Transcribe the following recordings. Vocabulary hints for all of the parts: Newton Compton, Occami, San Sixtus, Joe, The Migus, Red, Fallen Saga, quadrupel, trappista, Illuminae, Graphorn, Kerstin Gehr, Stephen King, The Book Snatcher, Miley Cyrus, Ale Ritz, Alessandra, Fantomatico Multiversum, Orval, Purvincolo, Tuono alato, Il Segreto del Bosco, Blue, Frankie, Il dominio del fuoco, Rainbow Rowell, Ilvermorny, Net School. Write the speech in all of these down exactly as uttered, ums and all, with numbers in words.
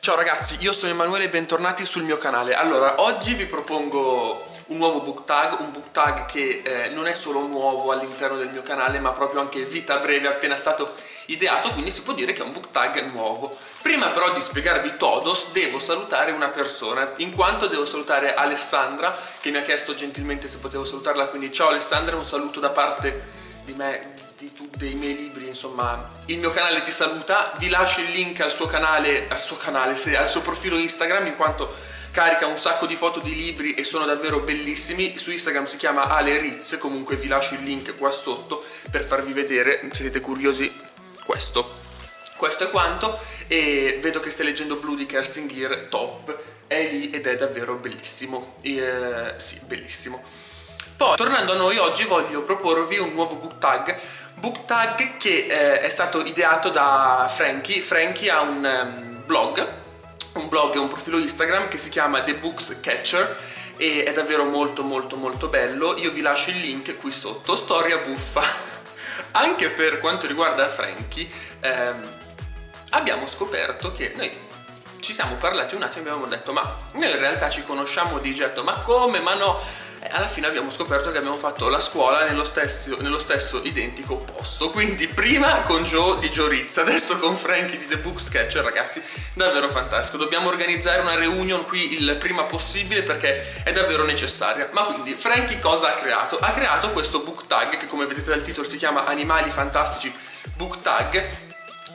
Ciao ragazzi, io sono Emanuele e bentornati sul mio canale. Allora, oggi vi propongo un nuovo book tag, un book tag che eh, non è solo nuovo all'interno del mio canale, ma proprio anche vita breve, appena stato ideato, quindi si può dire che è un book tag nuovo. Prima però di spiegarvi todos, devo salutare una persona, in quanto devo salutare Alessandra, che mi ha chiesto gentilmente se potevo salutarla, quindi ciao Alessandra, un saluto da parte di me, di tutti i miei libri, insomma il mio canale ti saluta. Vi lascio il link al suo canale, al suo canale, se, al suo profilo Instagram, in quanto carica un sacco di foto di libri e sono davvero bellissimi. Su Instagram si chiama Ale Ritz, comunque vi lascio il link qua sotto per farvi vedere, se siete curiosi. Questo questo è quanto, e vedo che stai leggendo Blue di Kerstin Gehr, top, è lì ed è davvero bellissimo, e, sì, bellissimo. Poi, tornando a noi, oggi voglio proporvi un nuovo book tag, book tag che eh, è stato ideato da Frankie. Frankie ha un um, blog, un blog e un profilo Instagram che si chiama The Book Snatcher e è davvero molto molto molto bello. Io vi lascio il link qui sotto, storia buffa. Anche per quanto riguarda Frankie, ehm, abbiamo scoperto che noi ci siamo parlati un attimo e abbiamo detto ma noi in realtà ci conosciamo di getto, ma come, ma no? Alla fine abbiamo scoperto che abbiamo fatto la scuola nello stesso, nello stesso identico posto, quindi prima con Joe di Giorizia, adesso con Frankie di The Book Snatcher. Ragazzi, davvero fantastico, dobbiamo organizzare una reunion qui il prima possibile perché è davvero necessaria. Ma quindi Frankie cosa ha creato? Ha creato questo book tag che, come vedete dal titolo, si chiama Animali Fantastici Book Tag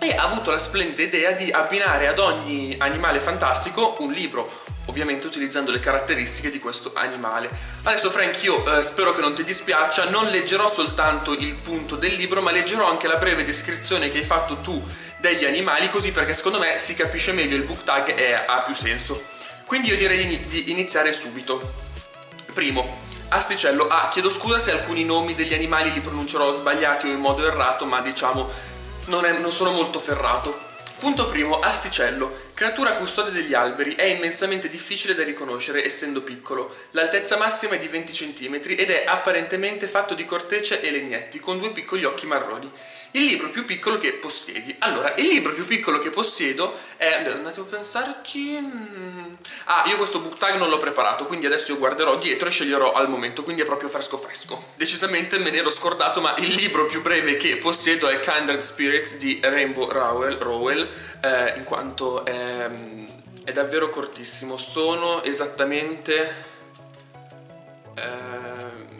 e ha avuto la splendida idea di abbinare ad ogni animale fantastico un libro, ovviamente utilizzando le caratteristiche di questo animale. Adesso Frank, io eh, spero che non ti dispiaccia, non leggerò soltanto il punto del libro, ma leggerò anche la breve descrizione che hai fatto tu degli animali, così perché secondo me si capisce meglio il book tag e ha più senso. Quindi io direi di iniziare subito. Primo, Asticello. Ah, chiedo scusa se alcuni nomi degli animali li pronuncerò sbagliati o in modo errato, ma diciamo non, è, non sono molto ferrato. Punto primo, Asticello. Creatura custode degli alberi, è immensamente difficile da riconoscere essendo piccolo. L'altezza massima è di venti centimetri ed è apparentemente fatto di cortecce e legnetti, con due piccoli occhi marroni. Il libro più piccolo che possiedi. Allora, il libro più piccolo che possiedo è... un attimo a pensarci... Ah, io questo book tag non l'ho preparato, quindi adesso io guarderò dietro e sceglierò al momento, quindi è proprio fresco fresco. Decisamente me ne ero scordato, ma il libro più breve che possiedo è Kindred Spirit di Rainbow Rowell, Rowell eh, in quanto è... è davvero cortissimo. Sono esattamente eh,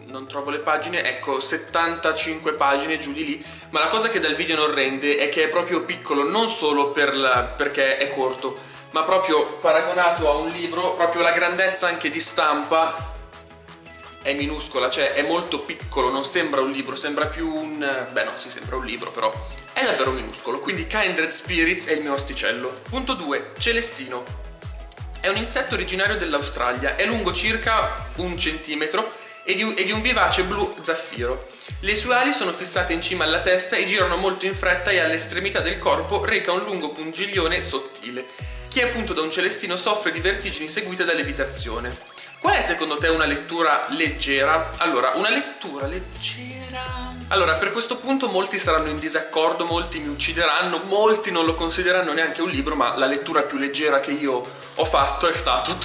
non trovo le pagine, ecco, settantacinque pagine giù di lì, ma la cosa che dal video non rende è che è proprio piccolo, non solo per la, perché è corto, ma proprio paragonato a un libro, proprio la grandezza anche di stampa è minuscola, cioè è molto piccolo, non sembra un libro, sembra più un... beh no, sì, sembra un libro, però è davvero minuscolo. Quindi Kindred Spirits è il mio Asticello. Punto due, Celestino. È un insetto originario dell'Australia, è lungo circa un centimetro e di un, e di un vivace blu zaffiro. Le sue ali sono fissate in cima alla testa e girano molto in fretta, e all'estremità del corpo reca un lungo pungiglione sottile. Chi è punto da un celestino soffre di vertigini seguite da levitazione. Qual è secondo te una lettura leggera? Allora, una lettura leggera... Allora, per questo punto molti saranno in disaccordo, molti mi uccideranno, molti non lo considerano neanche un libro, ma la lettura più leggera che io ho fatto è stato...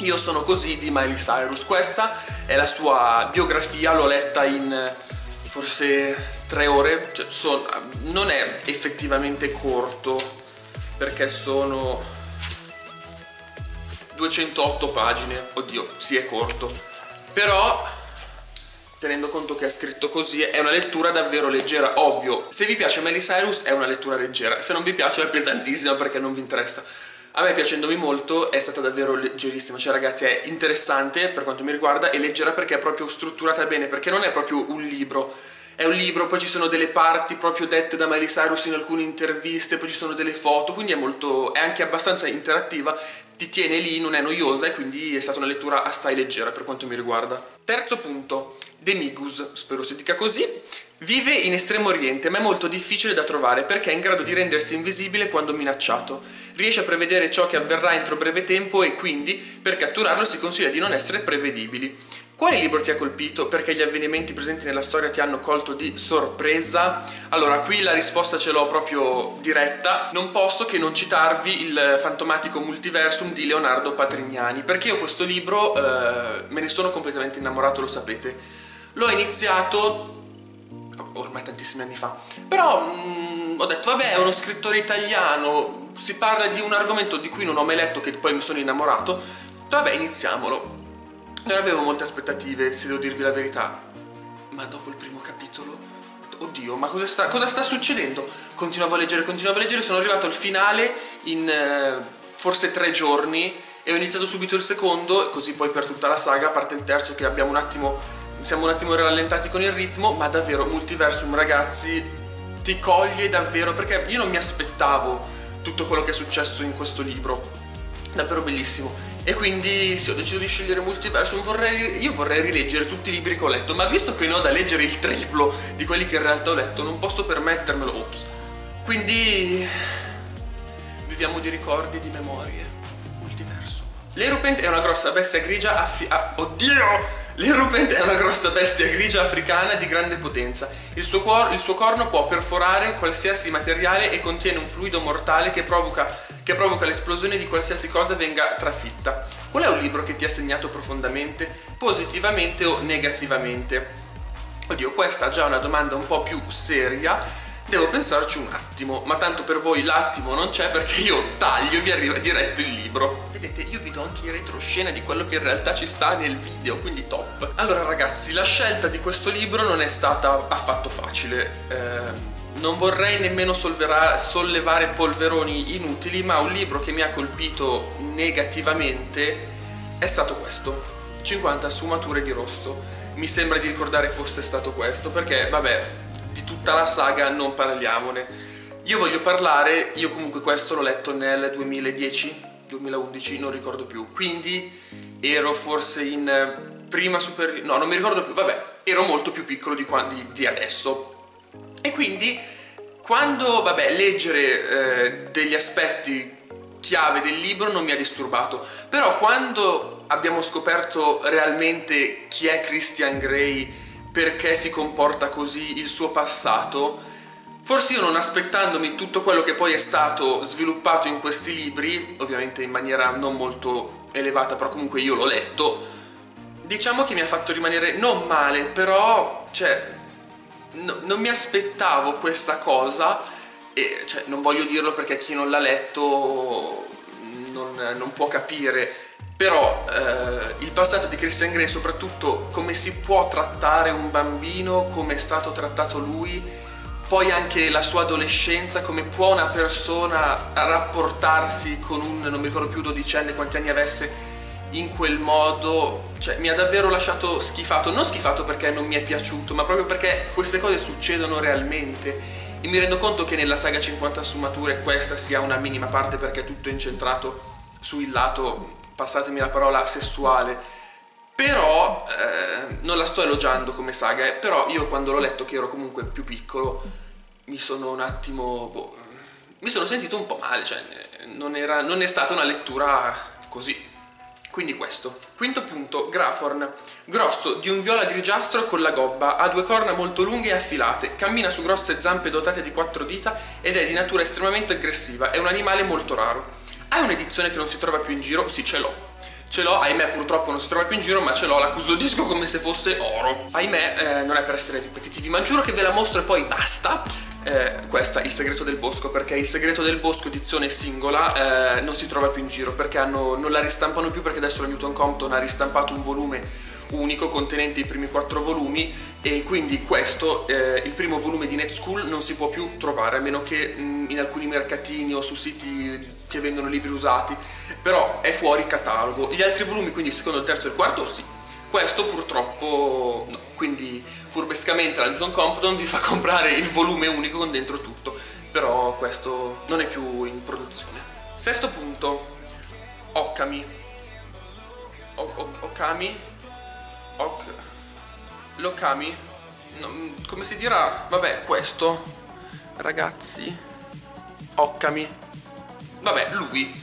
Io sono così di Miley Cyrus. Questa è la sua biografia, l'ho letta in forse tre ore. Cioè, sono... non è effettivamente corto, perché sono... duecentotto pagine, oddio, sì, è corto, però tenendo conto che è scritto così è una lettura davvero leggera. Ovvio, se vi piace Miley Cyrus è una lettura leggera, se non vi piace è pesantissima perché non vi interessa. A me, piacendomi molto, è stata davvero leggerissima, cioè ragazzi è interessante per quanto mi riguarda e leggera perché è proprio strutturata bene, perché non è proprio un libro. È un libro, poi ci sono delle parti proprio dette da Miley Cyrus in alcune interviste, poi ci sono delle foto, quindi è molto, è anche abbastanza interattiva, ti tiene lì, non è noiosa, e quindi è stata una lettura assai leggera per quanto mi riguarda. Terzo punto, The Migus, spero si dica così. Vive in Estremo Oriente, ma è molto difficile da trovare perché è in grado di rendersi invisibile quando minacciato. Riesce a prevedere ciò che avverrà entro breve tempo e quindi, per catturarlo, si consiglia di non essere prevedibili. Quale libro ti ha colpito perché gli avvenimenti presenti nella storia ti hanno colto di sorpresa? Allora, qui la risposta ce l'ho proprio diretta. Non posso che non citarvi Il Fantomatico Multiversum di Leonardo Patrignani, perché io questo libro eh, me ne sono completamente innamorato, lo sapete. L'ho iniziato ormai tantissimi anni fa, però mh, ho detto vabbè, è uno scrittore italiano, si parla di un argomento di cui non ho mai letto, che poi mi sono innamorato, vabbè iniziamolo. Non avevo molte aspettative, se devo dirvi la verità, ma dopo il primo capitolo, oddio, ma cosa sta, cosa sta succedendo? Continuavo a leggere, continuavo a leggere, sono arrivato al finale in eh, forse tre giorni e ho iniziato subito il secondo, così poi per tutta la saga, a parte il terzo che abbiamo un attimo, siamo un attimo rallentati con il ritmo, ma davvero Multiversum, ragazzi, ti coglie davvero, perché io non mi aspettavo tutto quello che è successo in questo libro. Davvero bellissimo. E quindi sì, ho deciso di scegliere Multiversum. Vorrei, io vorrei rileggere tutti i libri che ho letto, ma visto che ne ho da leggere il triplo di quelli che in realtà ho letto, non posso permettermelo. Ops. Quindi viviamo di ricordi, di memorie. Multiversum. L'Erumpente è una grossa bestia grigia affi... Ah, oddio! L'Erumpente è una grossa bestia grigia africana di grande potenza. Il suo, cuor il suo corno può perforare qualsiasi materiale e contiene un fluido mortale che provoca, che provoca l'esplosione di qualsiasi cosa venga trafitta. Qual è un libro che ti ha segnato profondamente, positivamente o negativamente? Oddio, questa è già una domanda un po' più seria. Devo pensarci un attimo, ma tanto per voi l'attimo non c'è, perché io taglio e vi arriva diretto il libro. Vedete, io vi do anche in retroscena di quello che in realtà ci sta nel video, quindi top. Allora ragazzi, la scelta di questo libro non è stata affatto facile. Eh, non vorrei nemmeno sollevare polveroni inutili, ma un libro che mi ha colpito negativamente è stato questo. cinquanta sfumature di rosso. Mi sembra di ricordare fosse stato questo, perché vabbè, di tutta la saga non parliamone. Io voglio parlare, io comunque questo l'ho letto nel duemiladieci duemilaundici, non ricordo più, quindi ero forse in prima superiore, no, non mi ricordo più, vabbè, ero molto più piccolo di, qua, di, di adesso. E quindi quando, vabbè, leggere eh, degli aspetti chiave del libro non mi ha disturbato, però quando abbiamo scoperto realmente chi è Christian Grey, perché si comporta così, il suo passato, forse io, non aspettandomi tutto quello che poi è stato sviluppato in questi libri, ovviamente in maniera non molto elevata, però comunque io l'ho letto, diciamo che mi ha fatto rimanere non male, però cioè, no, non mi aspettavo questa cosa, e cioè, non voglio dirlo perché chi non l'ha letto non, non può capire, però eh, il passato di Christian Grey, soprattutto come si può trattare un bambino, come è stato trattato lui, poi anche la sua adolescenza, come può una persona rapportarsi con un, non mi ricordo più, dodicenne, quanti anni avesse, in quel modo, cioè mi ha davvero lasciato schifato, non schifato perché non mi è piaciuto, ma proprio perché queste cose succedono realmente, e mi rendo conto che nella saga cinquanta sfumature questa sia una minima parte, perché è tutto incentrato su il lato, passatemi la parola, sessuale, però eh, non la sto elogiando come saga, eh, però io quando l'ho letto, che ero comunque più piccolo, mi sono un attimo, boh, mi sono sentito un po' male, cioè non, era, non è stata una lettura così, quindi questo. Quinto punto, Graphorn, grosso, di un viola grigiastro con la gobba, ha due corna molto lunghe e affilate, cammina su grosse zampe dotate di quattro dita ed è di natura estremamente aggressiva, è un animale molto raro. Hai un'edizione che non si trova più in giro? Sì, ce l'ho. Ce l'ho, ahimè purtroppo non si trova più in giro, ma ce l'ho, la custodisco come se fosse oro. Ahimè, eh, non è per essere ripetitivi, ma giuro che ve la mostro e poi basta. Eh, questa, Il Segreto del Bosco, perché Il Segreto del Bosco edizione singola eh, non si trova più in giro, perché hanno, non la ristampano più, perché adesso la Newton Compton ha ristampato un volume unico contenente i primi quattro volumi, e quindi questo, eh, il primo volume di Net School, non si può più trovare, a meno che mh, in alcuni mercatini o su siti che vendono libri usati, però è fuori catalogo. Gli altri volumi, quindi il secondo, il terzo e il quarto, sì. Questo purtroppo no, quindi furbescamente la Newton Compton vi fa comprare il volume unico con dentro tutto, però questo non è più in produzione. Sesto punto, Occami. Occami? Occ... L'Occami? No, come si dirà? Vabbè, questo, ragazzi, Occami. Vabbè, lui.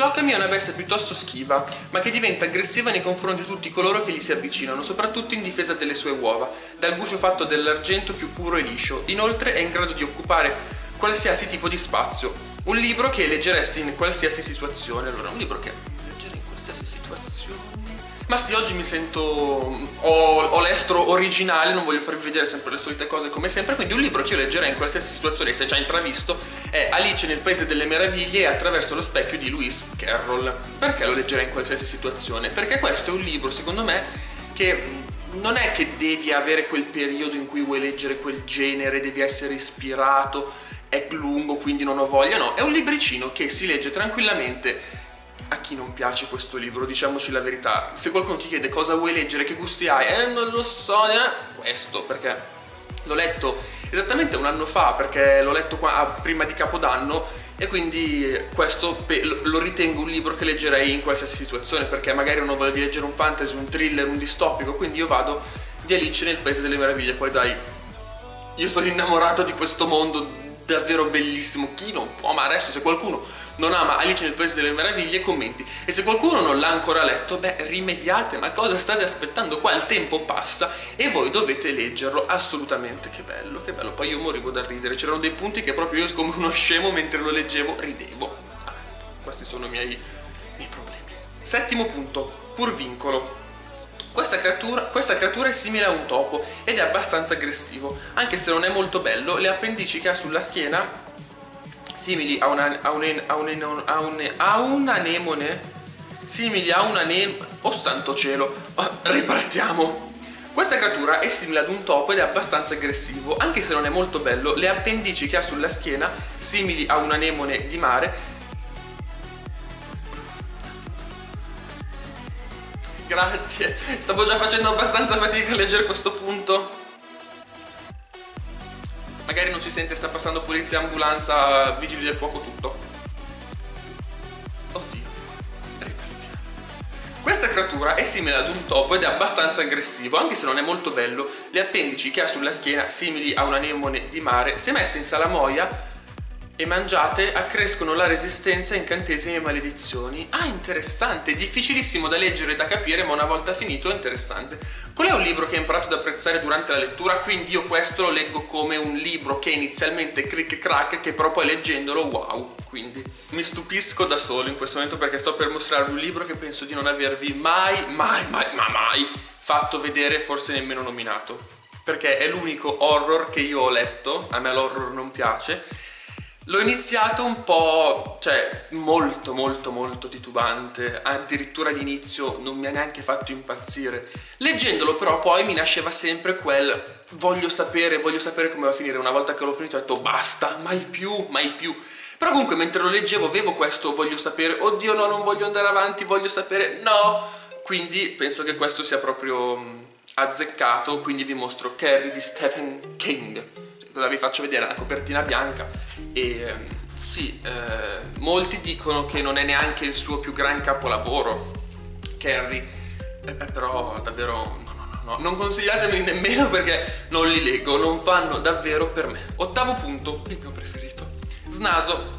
L'Occami è una bestia piuttosto schiva, ma che diventa aggressiva nei confronti di tutti coloro che gli si avvicinano, soprattutto in difesa delle sue uova, dal guscio fatto dell'argento più puro e liscio. Inoltre è in grado di occupare qualsiasi tipo di spazio, un libro che leggeresti in qualsiasi situazione. Allora, un libro che leggere in qualsiasi situazione... Ma sì, oggi mi sento... ho, ho l'estro originale, non voglio farvi vedere sempre le solite cose come sempre, quindi un libro che io leggerei in qualsiasi situazione, se già intravisto, è Alice nel Paese delle Meraviglie e Attraverso lo specchio di Lewis Carroll. Perché lo leggerei in qualsiasi situazione? Perché questo è un libro, secondo me, che... non è che devi avere quel periodo in cui vuoi leggere quel genere, devi essere ispirato, è lungo quindi non ho voglia, no, è un libricino che si legge tranquillamente. A chi non piace questo libro, diciamoci la verità, se qualcuno ti chiede cosa vuoi leggere, che gusti hai, eh non lo so, eh, questo, perché l'ho letto esattamente un anno fa, perché l'ho letto qua prima di Capodanno, e quindi questo lo ritengo un libro che leggerei in qualsiasi situazione, perché magari uno vuole leggere un fantasy, un thriller, un distopico, quindi io vado di Alice nel Paese delle Meraviglie. Poi dai, io sono innamorato di questo mondo davvero bellissimo, chi non può amare? Adesso, se qualcuno non ama Alice nel Paese delle Meraviglie, commenti, e se qualcuno non l'ha ancora letto, beh, rimediate, ma cosa state aspettando qua? Il tempo passa e voi dovete leggerlo assolutamente. Che bello, che bello, poi io morivo da ridere, c'erano dei punti che proprio io come uno scemo mentre lo leggevo ridevo. Ah, questi sono i miei, miei problemi. Settimo punto, Purvincolo. Questa creatura, questa creatura è simile a un topo ed è abbastanza aggressivo, anche se non è molto bello. Le appendici che ha sulla schiena, simili a un anemone, simili a un anemone, oh santo cielo, oh, ripartiamo. Questa creatura è simile ad un topo ed è abbastanza aggressivo, anche se non è molto bello. Le appendici che ha sulla schiena, simili a un anemone di mare. Grazie, stavo già facendo abbastanza fatica a leggere questo punto. Magari non si sente, sta passando polizia, ambulanza, vigili del fuoco, tutto. Oddio, ripartiamo. Questa creatura è simile ad un topo ed è abbastanza aggressivo, anche se non è molto bello. Le appendici che ha sulla schiena, simili a un anemone di mare, se messe in salamoia e mangiate accrescono la resistenza a incantesimi e maledizioni. Ah, interessante, difficilissimo da leggere e da capire, ma una volta finito è interessante. Qual è un libro che ho imparato ad apprezzare durante la lettura? Quindi io questo lo leggo come un libro che inizialmente crick crack, che però poi leggendolo wow, quindi mi stupisco da solo in questo momento, perché sto per mostrarvi un libro che penso di non avervi mai, mai, mai, ma mai fatto vedere, forse nemmeno nominato, perché è l'unico horror che io ho letto. A me l'horror non piace. L'ho iniziato un po', cioè, molto molto molto titubante, addirittura all'inizio non mi ha neanche fatto impazzire. Leggendolo però poi mi nasceva sempre quel voglio sapere, voglio sapere come va a finire. Una volta che l'ho finito ho detto basta, mai più, mai più. Però comunque mentre lo leggevo avevo questo voglio sapere, oddio no, non voglio andare avanti, voglio sapere, no! Quindi penso che questo sia proprio azzeccato, quindi vi mostro Carrie di Stephen King. Cosa vi faccio vedere? La copertina bianca. E sì, eh, molti dicono che non è neanche il suo più gran capolavoro, Carrie, eh, però davvero no, no, no, no, non consigliatemeli nemmeno, perché non li leggo, non fanno davvero per me. Ottavo punto, il mio preferito, Snaso.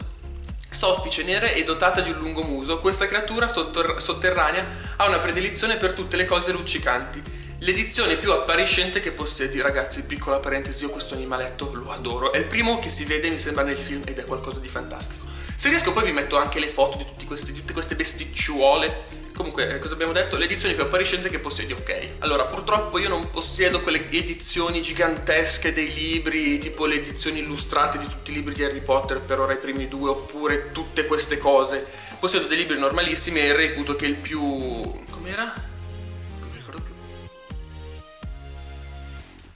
Soffice, nera e dotata di un lungo muso, questa creatura sotterranea ha una predilezione per tutte le cose luccicanti. L'edizione più appariscente che possiedi. Ragazzi, piccola parentesi, io questo animaletto lo adoro, è il primo che si vede mi sembra nel film ed è qualcosa di fantastico. Se riesco poi vi metto anche le foto di tutti questi, tutte queste besticciuole. Comunque, cosa abbiamo detto? L'edizione più appariscente che possiedi, ok. Allora, purtroppo io non possiedo quelle edizioni gigantesche dei libri, tipo le edizioni illustrate di tutti i libri di Harry Potter, per ora i primi due, oppure tutte queste cose. Possiedo dei libri normalissimi e reputo che il più... com'era?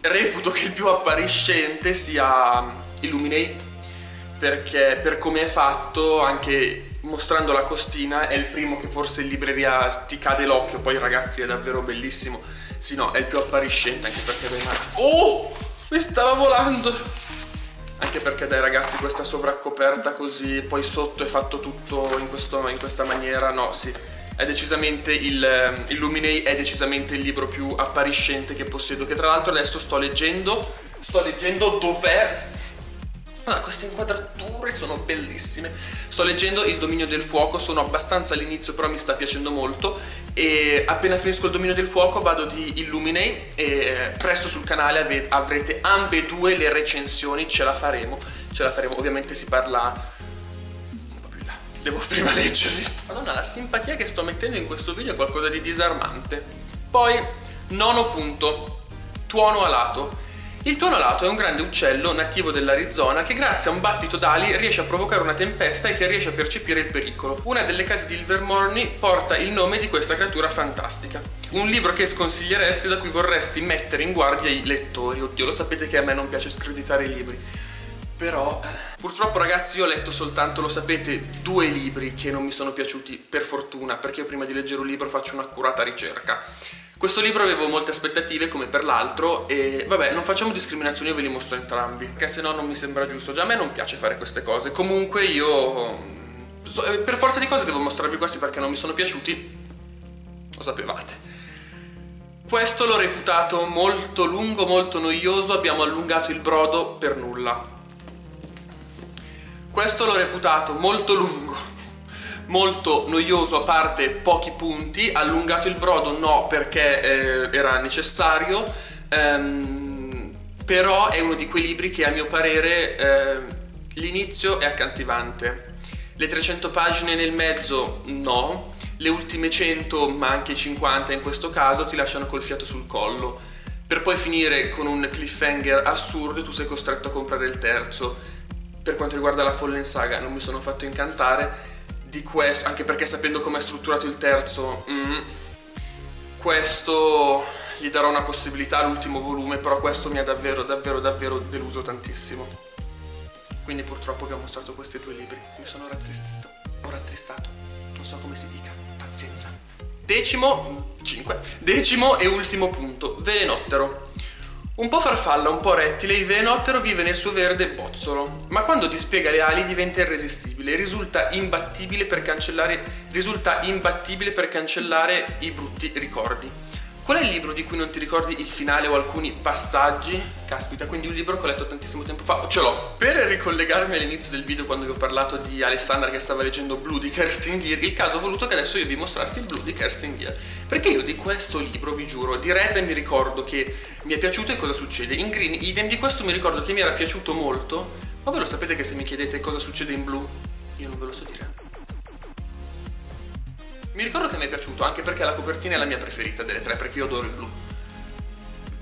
Reputo che il più appariscente sia Illuminae, perché per come è fatto, anche mostrando la costina, è il primo che forse in libreria ti cade l'occhio. Poi ragazzi è davvero bellissimo. Sì, no, è il più appariscente, anche perché aveva... oh, mi stava volando! Anche perché dai ragazzi, questa sovraccoperta così, poi sotto è fatto tutto in, questo, in questa maniera, no, sì. È decisamente il Illuminae è decisamente il libro più appariscente che possiedo, che tra l'altro adesso sto leggendo, sto leggendo dov'è? Allora, queste inquadrature sono bellissime. Sto leggendo Il dominio del fuoco, sono abbastanza all'inizio però mi sta piacendo molto, e appena finisco Il dominio del fuoco vado di Illuminae e presto sul canale avrete ambedue le recensioni, ce la faremo, ce la faremo. Ovviamente si parla... devo prima leggerli. Madonna, la simpatia che sto mettendo in questo video è qualcosa di disarmante. Poi, nono punto, tuono alato. Il tuono alato è un grande uccello nativo dell'Arizona che grazie a un battito d'ali riesce a provocare una tempesta e che riesce a percepire il pericolo. Una delle case di Ilvermorny porta il nome di questa creatura fantastica. Un libro che sconsiglieresti, da cui vorresti mettere in guardia i lettori. Oddio, lo sapete che a me non piace screditare i libri. Però purtroppo ragazzi io ho letto soltanto, lo sapete, due libri che non mi sono piaciuti, per fortuna, perché io prima di leggere un libro faccio un'accurata ricerca. Questo libro avevo molte aspettative come per l'altro e vabbè, non facciamo discriminazioni, io ve li mostro entrambi, perché se no non mi sembra giusto, già a me non piace fare queste cose. Comunque io per forza di cose devo mostrarvi questi perché non mi sono piaciuti, lo sapevate. Questo l'ho reputato molto lungo, molto noioso, abbiamo allungato il brodo per nulla. Questo l'ho reputato molto lungo, molto noioso, a parte pochi punti, allungato il brodo no perché eh, era necessario, ehm, però è uno di quei libri che a mio parere eh, l'inizio è accattivante, le trecento pagine nel mezzo no, le ultime cento ma anche cinquanta in questo caso ti lasciano col fiato sul collo, per poi finire con un cliffhanger assurdo e tu sei costretto a comprare il terzo. Per quanto riguarda la Fallen Saga non mi sono fatto incantare di questo, anche perché sapendo come è strutturato il terzo, mm, questo gli darò una possibilità all'ultimo volume, però questo mi ha davvero davvero davvero deluso tantissimo. Quindi purtroppo vi ho mostrato questi due libri, mi sono rattristito, ho rattristato, non so come si dica, pazienza. Decimo, cinque, decimo e ultimo punto, Velenottero. Un po' farfalla, un po' rettile, il velenottero vive nel suo verde bozzolo, ma quando dispiega le ali diventa irresistibile, risulta imbattibile per cancellare, risulta imbattibile per cancellare i brutti ricordi. Qual è il libro di cui non ti ricordi il finale o alcuni passaggi? Caspita, quindi un libro che ho letto tantissimo tempo fa, ce l'ho. Per ricollegarmi all'inizio del video quando vi ho parlato di Alessandra che stava leggendo Blue di Kerstin Gehr, il caso ha voluto che adesso io vi mostrassi Blue di Kerstin Gehr. Perché io di questo libro, vi giuro, di Red mi ricordo che mi è piaciuto e cosa succede. In Green, idem, di questo mi ricordo che mi era piaciuto molto, ma voi lo sapete che se mi chiedete cosa succede in Blue, io non ve lo so dire. Mi ricordo che mi è piaciuto, anche perché la copertina è la mia preferita delle tre, perché io adoro il blu.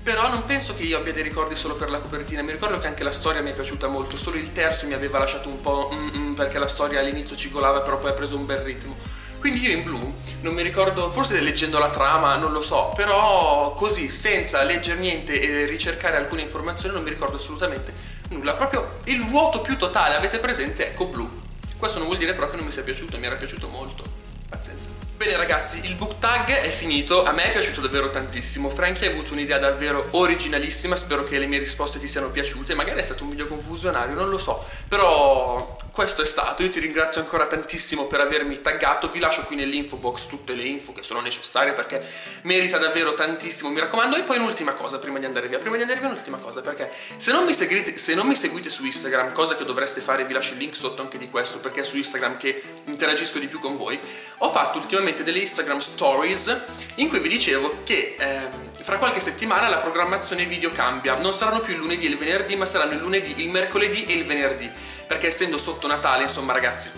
Però non penso che io abbia dei ricordi solo per la copertina, mi ricordo che anche la storia mi è piaciuta molto, solo il terzo mi aveva lasciato un po' mm -mm, perché la storia all'inizio cigolava, però poi ha preso un bel ritmo. Quindi io in blu non mi ricordo, forse leggendo la trama, non lo so, però così, senza leggere niente e ricercare alcune informazioni, non mi ricordo assolutamente nulla. Proprio il vuoto più totale, avete presente? Ecco, blu. Questo non vuol dire però che non mi sia piaciuto, mi era piaciuto molto. Pazienza. Bene ragazzi, il book tag è finito, a me è piaciuto davvero tantissimo, Frankie ha avuto un'idea davvero originalissima, spero che le mie risposte ti siano piaciute, magari è stato un video confusionario, non lo so, però questo è stato, io ti ringrazio ancora tantissimo per avermi taggato, vi lascio qui nell'info box tutte le info che sono necessarie perché merita davvero tantissimo, mi raccomando. E poi un'ultima cosa prima di andare via, prima di andare via un'ultima cosa, perché se non, mi seguite, se non mi seguite su Instagram, cosa che dovreste fare, vi lascio il link sotto anche di questo perché è su Instagram che interagisco di più con voi, ho fatto ultimamente delle Instagram Stories in cui vi dicevo che ehm, fra qualche settimana la programmazione video cambia, non saranno più il lunedì e il venerdì ma saranno il lunedì, il mercoledì e il venerdì, perché essendo sotto Natale, insomma ragazzi,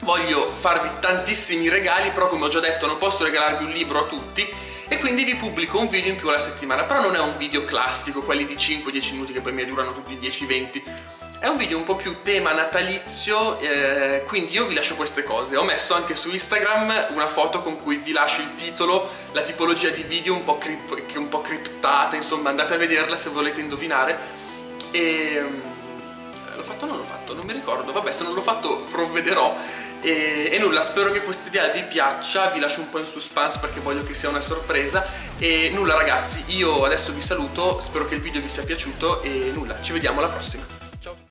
voglio farvi tantissimi regali, però come ho già detto non posso regalarvi un libro a tutti e quindi vi pubblico un video in più alla settimana, però non è un video classico, quelli di cinque dieci minuti che poi mi durano tutti dieci venti. È un video un po' più tema natalizio, eh, quindi io vi lascio queste cose. Ho messo anche su Instagram una foto con cui vi lascio il titolo, la tipologia di video un po', crip un po' criptata, insomma andate a vederla se volete indovinare. E... l'ho fatto o non l'ho fatto? Non mi ricordo, vabbè, se non l'ho fatto provvederò. E, e nulla, spero che questa idea vi piaccia, vi lascio un po' in suspense perché voglio che sia una sorpresa. E nulla ragazzi, io adesso vi saluto, spero che il video vi sia piaciuto e nulla, ci vediamo alla prossima.